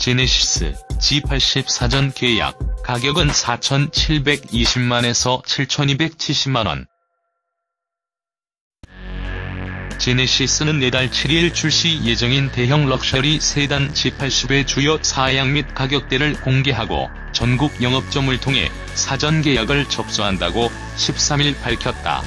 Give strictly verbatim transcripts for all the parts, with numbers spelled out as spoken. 제네시스 지 팔십 사전 계약, 가격은 사천칠백이십만에서 칠천이백칠십만원. 제네시스는 내달 칠일 출시 예정인 대형 럭셔리 세단 지 팔십의 주요 사양 및 가격대를 공개하고 전국 영업점을 통해 사전 계약을 접수한다고 십삼일 밝혔다.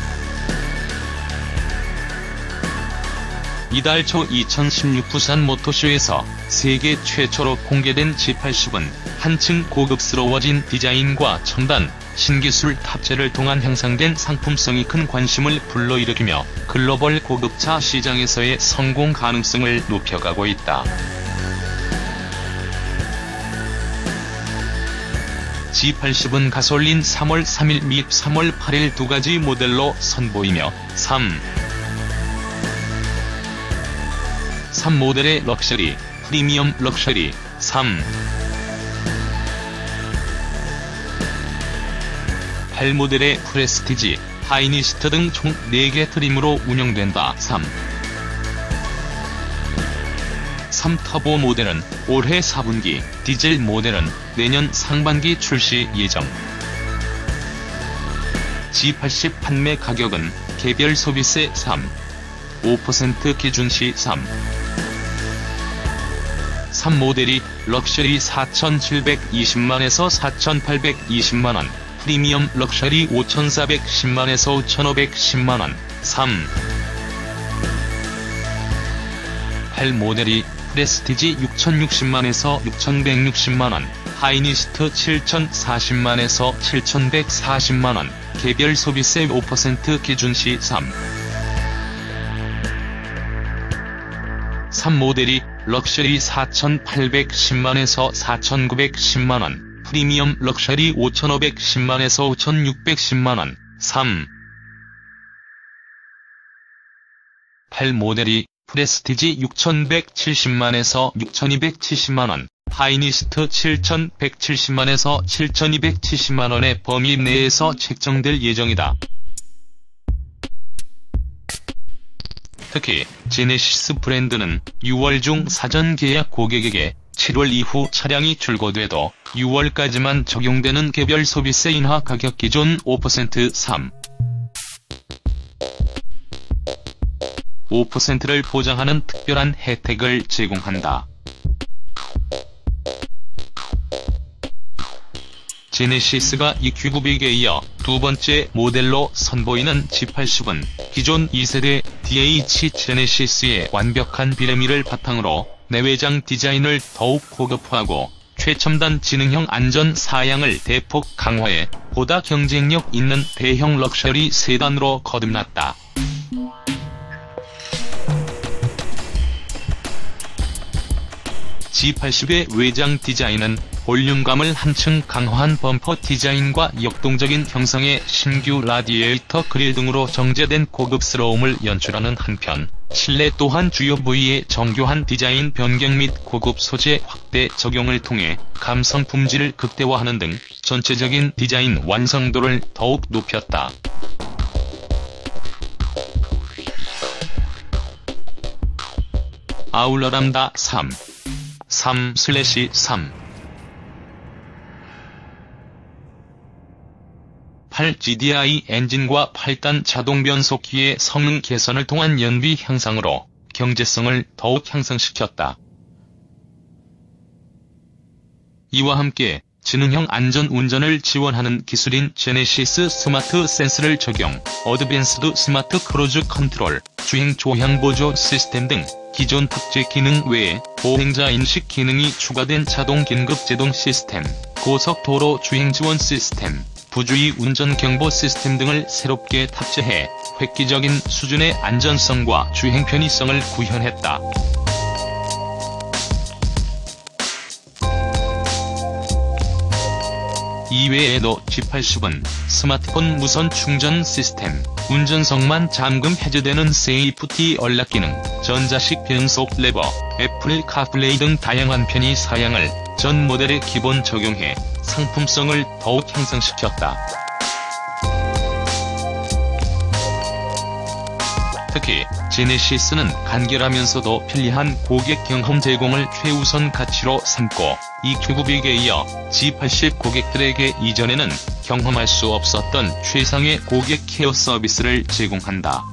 이달 초 이천십육 부산 모토쇼에서 세계 최초로 공개된 지 팔십은 한층 고급스러워진 디자인과 첨단, 신기술 탑재를 통한 향상된 상품성이 큰 관심을 불러일으키며 글로벌 고급차 시장에서의 성공 가능성을 높여가고 있다. 지 팔십은 가솔린 삼월 삼일 및 삼월 팔일 두 가지 모델로 선보이며 삼. 삼 모델의 럭셔리, 프리미엄 럭셔리, 삼. 팔 모델의 프레스티지, 하이니스트 등 총 네 개 트림으로 운영된다. 삼. 삼 터보 모델은 올해 사분기, 디젤 모델은 내년 상반기 출시 예정. 지 팔십 판매 가격은 개별 소비세 삼 점 오 퍼센트 기준 시 삼. 삼 모델이 럭셔리 사천칠백이십만에서 사천팔백이십만원, 프리미엄 럭셔리 오천사백십만에서 오천오백십만원, 삼. 팔 모델이 프레스티지 육천육십만에서 육천백육십만원, 하이니스트 칠천사십만에서 칠천백사십만원, 개별 소비세 오 퍼센트 기준 시 삼. 삼 모델이 럭셔리 사천팔백십만에서 사천구백십만원, 프리미엄 럭셔리 오천오백십만에서 오천육백십만원, 삼. 팔 모델이 프레스티지 육천백칠십만에서 육천이백칠십만원, 하이니스트 칠천백칠십만에서 칠천이백칠십만원의 범위 내에서 책정될 예정이다. 특히 제네시스 브랜드는 유월 중 사전 계약 고객에게 칠월 이후 차량이 출고돼도 유월까지만 적용되는 개별 소비세 인하 가격 기존 오 퍼센트 삼 점 오 퍼센트를 보장하는 특별한 혜택을 제공한다. 제네시스가 이큐 구백에 이어 두 번째 모델로 선보이는 지 팔십은 기존 이 세대 디 에이치 제네시스의 완벽한 비레미를 바탕으로 내외장 디자인을 더욱 고급화하고 최첨단 지능형 안전 사양을 대폭 강화해 보다 경쟁력 있는 대형 럭셔리 세단으로 거듭났다. 지 팔십의 외장 디자인은 볼륨감을 한층 강화한 범퍼 디자인과 역동적인 형상의 신규 라디에이터 그릴 등으로 정제된 고급스러움을 연출하는 한편, 실내 또한 주요 부위의 정교한 디자인 변경 및 고급 소재 확대 적용을 통해 감성 품질을 극대화하는 등 전체적인 디자인 완성도를 더욱 높였다. 아울러 람다 삼 점 삼 삼 팔 지디아이 엔진과 팔단 자동 변속기의 성능 개선을 통한 연비 향상으로 경제성을 더욱 향상시켰다. 이와 함께 지능형 안전 운전을 지원하는 기술인 제네시스 스마트 센스를 적용, 어드밴스드 스마트 크루즈 컨트롤, 주행 조향 보조 시스템 등 기존 탑재 기능 외에 보행자 인식 기능이 추가된 자동 긴급 제동 시스템, 고속도로 주행 지원 시스템, 부주의 운전 경보 시스템 등을 새롭게 탑재해 획기적인 수준의 안전성과 주행 편의성을 구현했다. 이외에도 지 팔십은 스마트폰 무선 충전 시스템, 운전석만 잠금 해제되는 세이프티 연락 기능, 전자식 변속 레버, 애플 카플레이 등 다양한 편의 사양을 전 모델에 기본 적용해 상품성을 더욱 향상시켰다. 특히 제네시스는 간결하면서도 편리한 고객 경험 제공을 최우선 가치로 삼고, 이 큐브빅에 이어 지 팔십 고객들에게 이전에는 경험할 수 없었던 최상의 고객 케어 서비스를 제공한다.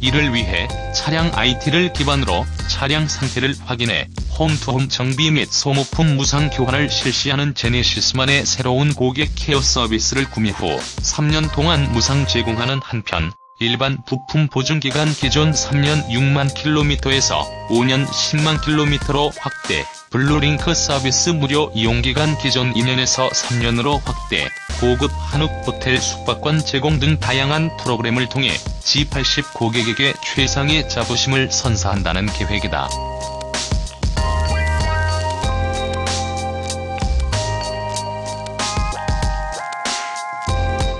이를 위해 차량 아이티를 기반으로 차량 상태를 확인해 홈투홈 정비 및 소모품 무상 교환을 실시하는 제네시스만의 새로운 고객 케어 서비스를 구매 후 삼 년 동안 무상 제공하는 한편, 일반 부품 보증기간 기존 삼 년 육만 킬로미터에서 오 년 십만 킬로미터로 확대, 블루링크 서비스 무료 이용기간 기존 이 년에서 삼 년으로 확대, 고급 한옥 호텔 숙박권 제공 등 다양한 프로그램을 통해 지 팔십 고객에게 최상의 자부심을 선사한다는 계획이다.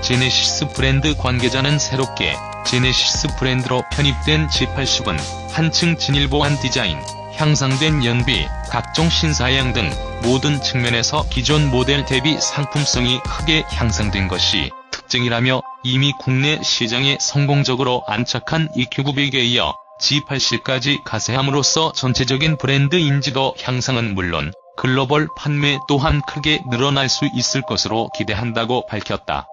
제네시스 브랜드 관계자는 새롭게 제네시스 브랜드로 편입된 지 팔십은 한층 진일보한 디자인, 향상된 연비, 각종 신사양 등 모든 측면에서 기존 모델 대비 상품성이 크게 향상된 것이 특징이라며, 이미 국내 시장에 성공적으로 안착한 이 큐브빅에 이어 지 팔십까지 가세함으로써 전체적인 브랜드 인지도 향상은 물론 글로벌 판매 또한 크게 늘어날 수 있을 것으로 기대한다고 밝혔다.